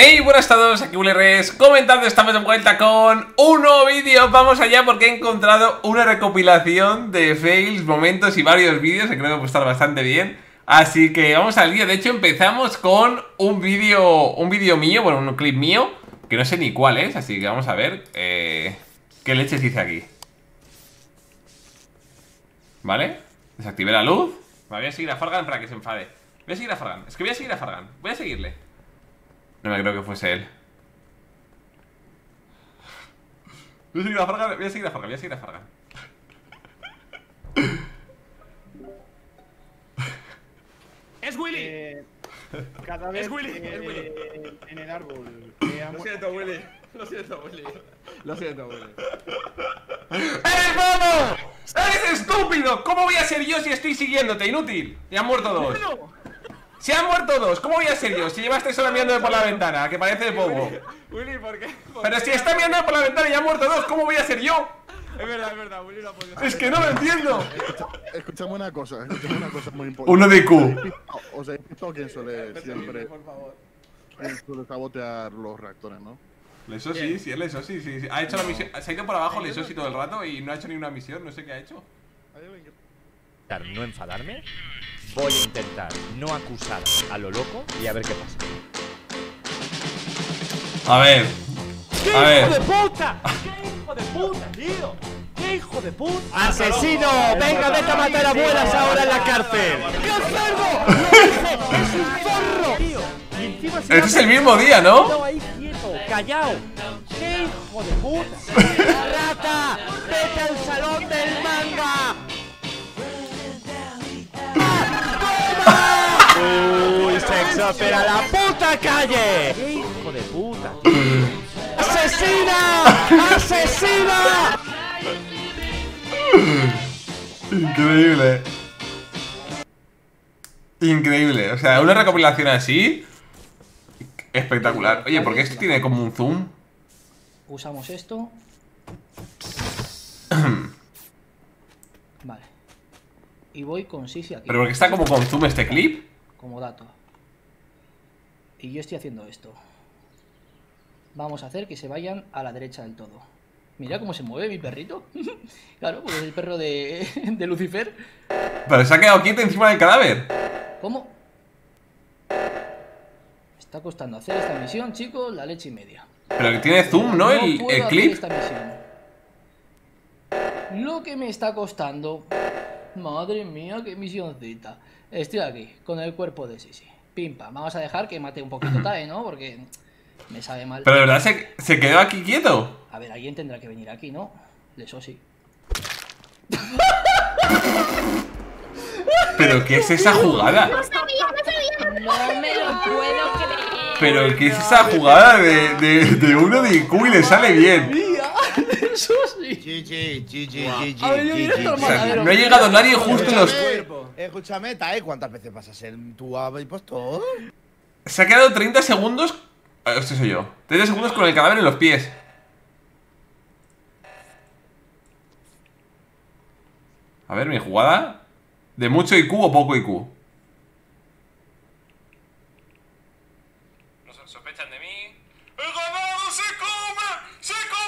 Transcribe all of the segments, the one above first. Hey, buenas a todos, aquí Willyrex, comentando, estamos de vuelta con un nuevo vídeo. Vamos allá porque he encontrado una recopilación de fails, momentos y varios vídeos que creo que va a estar bastante bien. Así que vamos al día. De hecho empezamos con un vídeo mío, bueno, un clip mío, que no sé ni cuál es, así que vamos a ver qué leches hice aquí. Vale, desactivé la luz. Voy a seguir a Fargan para que se enfade. Voy a seguir a Fargan, es que voy a seguir a Fargan, voy a seguirle. No me creo que fuese él. Voy a seguir a Fargan, voy a seguir a Fargan, voy a seguir a Fargan. ¡Es Willy! Cada vez... ¡Es Willy! En el árbol. Lo siento, Willy. Lo siento, Willy. Lo siento, Willy. ¡Eres bobo! ¡Eres estúpido! ¿Cómo voy a ser yo si estoy siguiéndote, inútil? Ya han muerto dos. ¡Se han muerto dos! ¿Cómo voy a ser yo? Si llevaste solo mirándome por la ventana, que parece bobo. Willy, ¿por qué? Pero si está mirando por la ventana y han muerto dos, ¿cómo voy a ser yo? Es verdad, Willy no ha podido ser. ¡Es que no lo entiendo! Escuchame una cosa muy importante. Uno de Q. O sea, esto quien suele siempre... Por favor. Suele sabotear los reactores, ¿no? Lezossi, sí, es Lezossi, sí. Ha hecho la misión... Se ha ido por abajo Lezossi todo el rato y no ha hecho ni una misión, no sé qué ha hecho. ¿No enfadarme? Voy a intentar no acusar a lo loco y a ver qué pasa. A ver. ¡Qué hijo de puta! ¡Qué hijo de puta, tío! ¡Qué hijo de puta! ¡Asesino! ¡Venga, vete a matar a abuelas ahora en la cárcel! ¡Qué enfermo! ¡Es un zorro! Este es el mismo día, ¿no? ¡Callao! ¡Qué hijo de puta! ¡Rata! ¡Vete al salón del manga! ¡Sexo, pero a la puta calle! ¡Qué hijo de puta! ¡Asesina! ¡Asesina! Increíble. Increíble. O sea, una recopilación así... Espectacular. Oye, ¿por qué esto tiene como un zoom? Usamos esto. Vale. Y voy con Sisi aquí. ¿Pero por qué está como con zoom este clip? Como dato. Y yo estoy haciendo esto. Vamos a hacer que se vayan a la derecha del todo. Mira cómo se mueve mi perrito. Claro, porque es el perro de Lucifer. Pero se ha quedado quieto encima del cadáver. ¿Cómo? Me está costando hacer esta misión, chicos, la leche y media. Pero que tiene zoom, ¿no? El clip. Esta misión. Lo que me está costando... Madre mía, qué misioncita. Estoy aquí, con el cuerpo de Sisi. Pim, pam. Vamos a dejar que mate un poquito Tae, ¿no? Porque me sabe mal. Pero de verdad se quedó aquí quieto. A ver, alguien tendrá que venir aquí, ¿no? Lezossi. ¿Pero qué es esa jugada? No sabía, no sabía. No me lo puedo creer. ¿Pero qué es esa jugada de uno de IQ y le sale bien? Eso sí. No ha llegado nadie justo en los cuerpos. Escúchame, Tae, ¿cuántas veces vas a ser tu impostor? Se ha quedado 30 segundos. Este soy yo. 30 segundos con el cadáver en los pies. A ver, mi jugada. ¿De mucho IQ o poco IQ? No sospechan de mí. ¡El ganado se come! ¡Se come!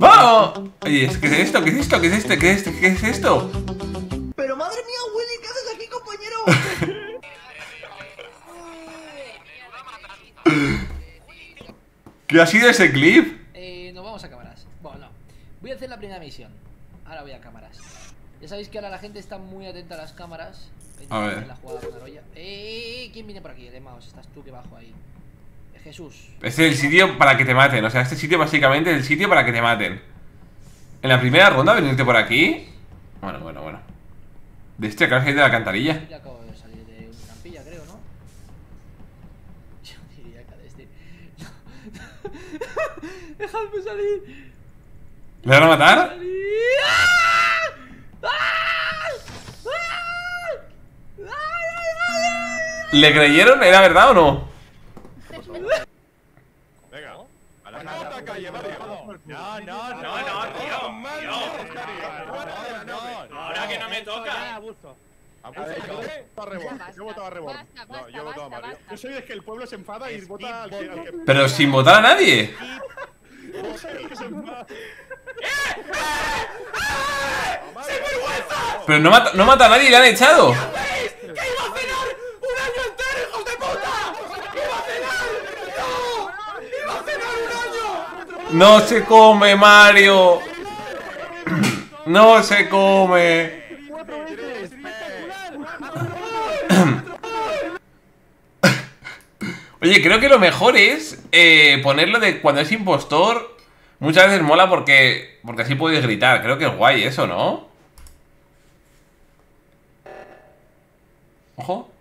¡Vamos! Oye, ¿qué es esto? ¿Qué es esto? ¿Qué es esto? ¿Qué es esto? ¿Qué es esto? Pero madre mía, Willy, ¿qué haces aquí, compañero? ¿Qué ha sido ese clip? Nos vamos a cámaras. Bueno, no. Voy a hacer la primera misión. Ahora voy a cámaras. Ya sabéis que ahora la gente está muy atenta a las cámaras. A ver. La jugada con Aroya. ¿Quién viene por aquí? El Emaos, estás tú que bajo ahí. Jesús. Este es el sitio para que te maten. O sea, este sitio básicamente es el sitio para que te maten. En la primera ronda, venirte por aquí. Bueno. De este acá es de la alcantarilla. Yo acabo de salir de una trampilla, creo, ¿no? Yo diría que de este. ¡Dejadme salir! ¿Le van a matar? ¿Le creyeron? ¿Era verdad o no? Venga, a la calle, no, tío. Ahora que no me toca. Yo votaba a Rebord. No, yo votaba a Mario. Yo soy de que el pueblo se enfada y vota al que. Pero sin votar a nadie. ¡Sin vergüenza! Pero no mata a nadie y le han echado. No se come, Mario. No se come. Oye, creo que lo mejor es ponerlo de cuando es impostor. Muchas veces mola porque así puedes gritar. Creo que es guay eso, ¿no? Ojo.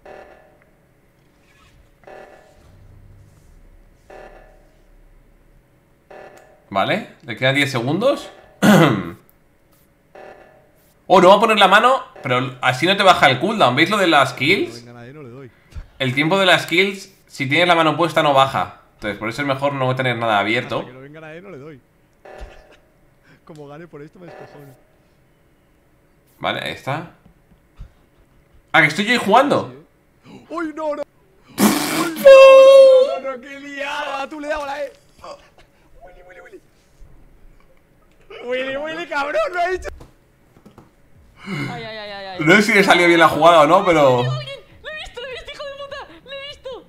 Vale, le quedan 10 segundos. Oh, no va a poner la mano. Pero así no te baja el cooldown. ¿Veis lo de las kills? El tiempo de las kills, si tienes la mano puesta, no baja. Entonces por eso es mejor no tener nada abierto. Como gane por esto me descojono. Vale, ahí está. Ah, que estoy yo ahí jugando. Uy, no, no. No, qué liada. Tú le dabas la E. Willy, cabrón, lo ha hecho. Ay. No sé si le salió bien la jugada o no, pero. ¡Le he visto, hijo de puta! ¡Le he visto!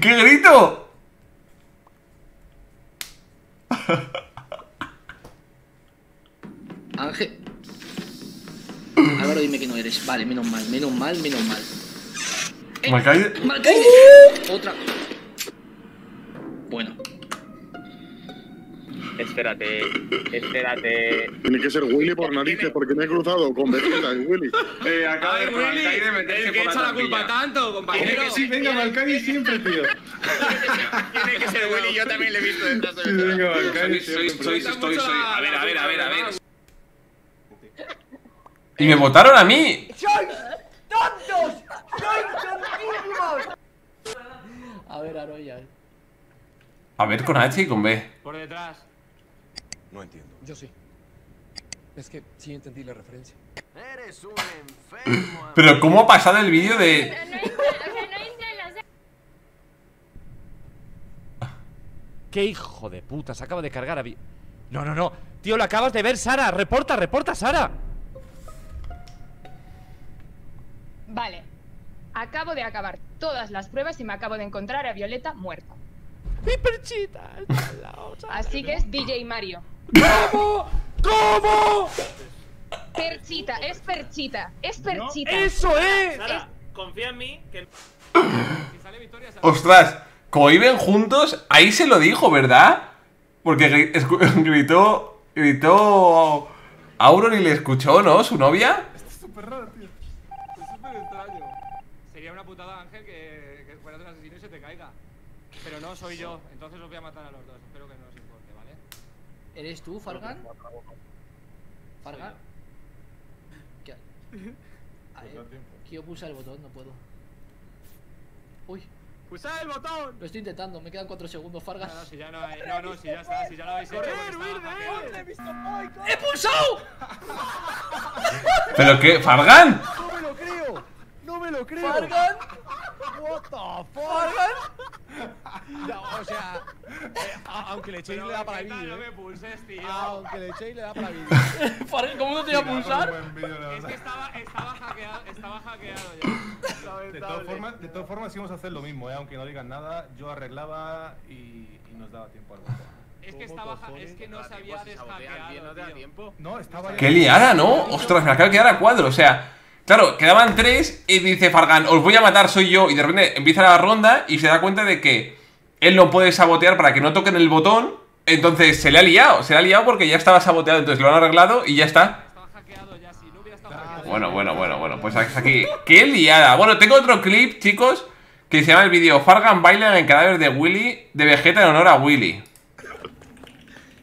¡Qué grito! Ángel. Álvaro, dime que no eres. Vale, menos mal. Malcaide. Otra. Bueno. Espérate. Tiene que ser Willy por narices, porque me he cruzado con Vegeta y Willy. Acaba de Malcaide meterse por la trampa. ¿Qué he hecho la culpa tanto, compañero? Tiene que sí, venga, Malcaide siempre, tío. Tiene que ser Willy, yo también le he visto detrás de Vegeta. Venga, Malcaide, soy. A ver. Y me votaron a mí. ¡Tontos! ¡Tontísimos! A ver, Aroya. A ver, con H y con B. Por detrás. No entiendo. Yo sí. Es que sí entendí la referencia. Eres un enfermo. Pero ¿cómo ha pasado el vídeo de...? ¡Qué hijo de puta! Se acaba de cargar a... No. Tío, lo acabas de ver, Sara. Reporta, Sara. Vale, acabo de acabar todas las pruebas y me acabo de encontrar a Violeta muerta. ¡Mi Perchita! Así que es DJ Mario. ¿Cómo? Perchita. No, ¡eso es! Sara, confía en mí que... si sale victoria, sale. Ostras, cohiben juntos, ahí se lo dijo, ¿verdad? Porque gritó Auron y le escuchó, ¿no? Su novia. Esto es súper raro, tío. Ángel, que fueras un asesino y se te caiga. Pero no soy yo, entonces os voy a matar a los dos. Espero que no os importe, ¿vale? ¿Eres tú, Fargan? ¿Fargan? ¿Qué? Yo puse el botón, no puedo. ¡Uy! ¡Pulsad el botón! Lo estoy intentando, me quedan 4 segundos, Fargan. No, si ya no hay. No, si ya está, si ya lo habéis hecho. ¡He pulsado! ¿Pero qué? ¿Fargan? No me lo creo. ¿Fargan? What the fuck? ¿Fargan? No, o sea, aunque le echéis le da para vídeo. No me pulses, tío. Aunque le echéis le da para vídeo. Fargan, ¿cómo no te iba a pulsar? Es que estaba hackeado ya. De todas formas íbamos a hacer lo mismo, aunque no digan nada, yo arreglaba y nos daba tiempo al botón. Es que no sabía deshackeado. No, estaba... ¡Qué liada, no! Ostras, me acabo de quedar a cuadro, o sea... Claro, quedaban 3 y dice Fargan, os voy a matar, soy yo. Y de repente empieza la ronda y se da cuenta de que él no puede sabotear para que no toquen el botón. Entonces se le ha liado porque ya estaba saboteado. Entonces lo han arreglado y ya está. Estaba hackeado ya, si no hubiera estado hackeado. Bueno, pues aquí. ¡Qué liada! Bueno, tengo otro clip, chicos, que se llama el vídeo Fargan baila en el cadáver de Willy, de Vegeta en honor a Willy.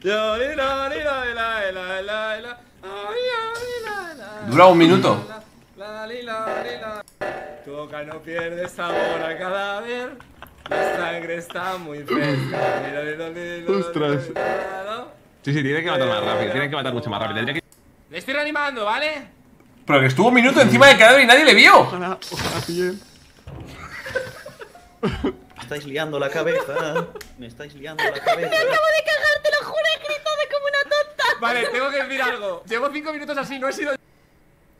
Dura 1 minuto. Toca, no pierdes sabor a cadáver. La sangre está muy fresca. Ostras. Sí, sí, tiene que matar más rápido. Tiene que matar mucho más rápido. Que... Le estoy reanimando, ¿vale? Pero que estuvo un minuto encima del cadáver y nadie le vio. Ojalá, ojalá bien. Me estáis liando la cabeza. Me estáis liando la cabeza. Me acabo de cagar, te lo juro, he gritado como una tonta. Vale, tengo que decir algo. Llevo 5 minutos así, no he sido yo.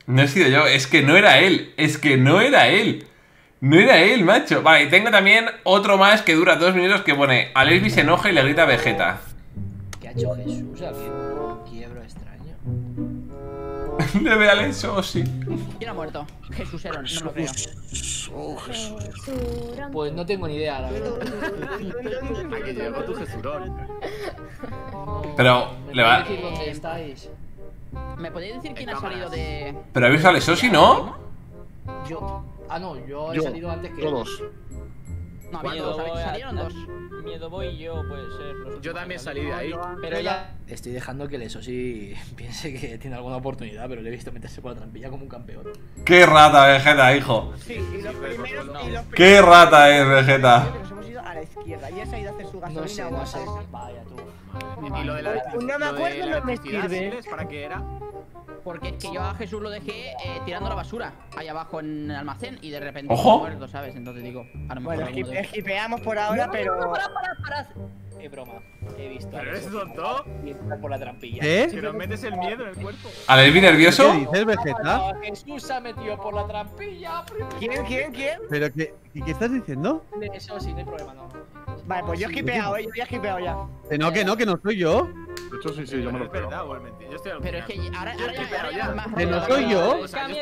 No he sido yo, es que no era él. Es que no era él. No era él, macho. Vale, y tengo también otro más que dura 2 minutos que pone Alesby se enoja y le grita a Vegeta. ¿Qué ha hecho Jesús? Abriendo un quiebro extraño. Le ve a Lezossi. Yo no he muerto. Jesús era, no lo creo. Pues no tengo ni idea, la verdad. ¿A que llegó tu Jesurón? Pero, ¿le va? ¿Dónde estáis? ¿Me podéis decir quién ha salido de...? ¿Pero habéis visto a Lezossi, no? Yo... Ah, no, yo he salido antes que... Todos. No, miedo, salieron dos. Miedo voy yo, puede ser. No, yo también salí de ahí. Pero ya... Estoy dejando que Lezossi piense que tiene alguna oportunidad, pero le he visto meterse por la trampilla como un campeón. ¡Qué rata, Vegeta, hijo! Sí, y los primeros, no. ¡Qué rata es, Vegeta! Nos hemos ido a la izquierda y él se ha ido a hacer su gasolina. No sé, no sé. Vaya tú. Y lo de la... No me acuerdo, no me sirve. ¿Para qué era? Porque es que yo a Jesús lo dejé tirando la basura ahí abajo en el almacén y de repente ¡ojo! Muerto, ¿sabes? Entonces digo, a lo mejor bueno, esquipeamos por ahora, no, pero... No, para. Es broma, he visto. ¿Pero eres tonto? Por la trampilla. ¿Eh? Que nos metes el miedo en el cuerpo. ¿Alevi nervioso? ¿Qué dices, Vegeta? Jesús se ha metido por la trampilla. ¿Quién? ¿Pero qué estás diciendo? Eso sí, no hay problema, no. Vale, pues yo he esquipeado, yo ya he esquipeado ya. Que no soy yo. De hecho, sí, yo me lo creo. Pero es que ahora ¿que no soy yo? ¿Que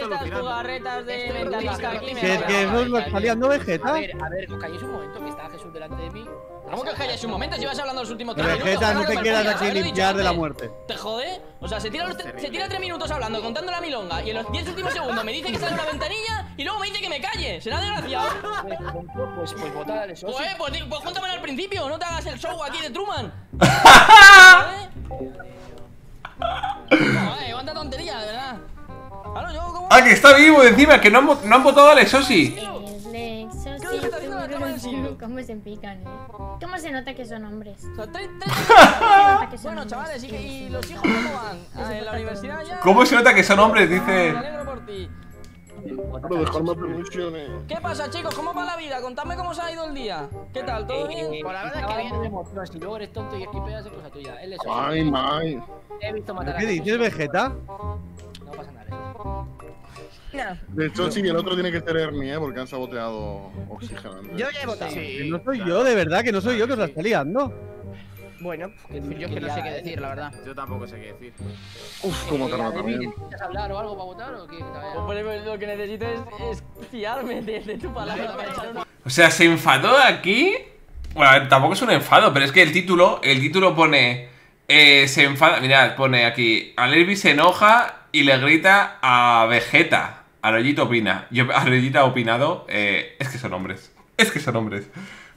Jesús nos salía no Vegeta? A ver, os calléis un momento, que está Jesús delante de mí. ¿Cómo que os calláis un momento? Si vas hablando los últimos 3 minutos. Vegeta, no te quedas aquí limpiar de la muerte. ¿Te jode? O sea, se tira 3 minutos hablando, contando la milonga, y en los 10 últimos segundos me dice que sale una ventanilla y luego me dice que me calle. ¿Será desgraciado? Pues vota a Lezossi. Pues cuéntamelo al principio, no te hagas el show aquí de Truman. No, cuánta tontería, de verdad. Claro, yo, ¿cómo? Ah, que está vivo encima, que no han votado a Lezossi. ¿Cómo se pican, eh? ¿Cómo se nota que son hombres? Bueno, chavales, y los hijos no van a la universidad ya. ¿Cómo se nota que son hombres? Dice. Me alegro por ti. ¿Qué pasa, chicos? ¿Cómo va la vida? Contadme cómo se ha ido el día. ¿Qué tal? ¿Todo bien? Por la verdad es que bien. Si luego eres tonto y esquipeas, es cosa tuya. Él es... Ay, mai. He visto matar a... ¿Qué dices, Vegeta? No pasa nada. De hecho, sí, el otro tiene que ser Ernie, porque han saboteado oxígeno. Yo ya he votado. Sí, no soy yo, de verdad, que no soy yo que os la está liando. Bueno, yo es que no sé qué decir, la verdad. Yo tampoco sé qué decir. Uf, cómo te mata bien. ¿Necesitas hablar o algo para votar o qué? Pues lo que necesito es fiarme de tu palabra. O sea, se enfadó aquí. Bueno, tampoco es un enfado, pero es que el título pone... se enfada... Mirad, pone aquí... Alesby se enoja y le grita a Vegeta. Aroyito opina. Aroyito ha opinado... es que son hombres. Es que son hombres.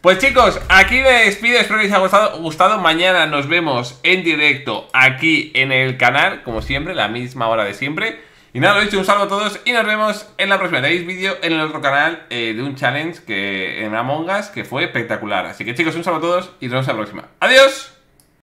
Pues chicos, aquí me despido, espero que os haya gustado. Mañana nos vemos en directo aquí en el canal, como siempre, la misma hora de siempre. Y nada, lo he dicho, un saludo a todos y nos vemos en la próxima. Tenéis vídeo en el otro canal de un challenge en Among Us que fue espectacular. Así que chicos, un saludo a todos y nos vemos en la próxima. ¡Adiós!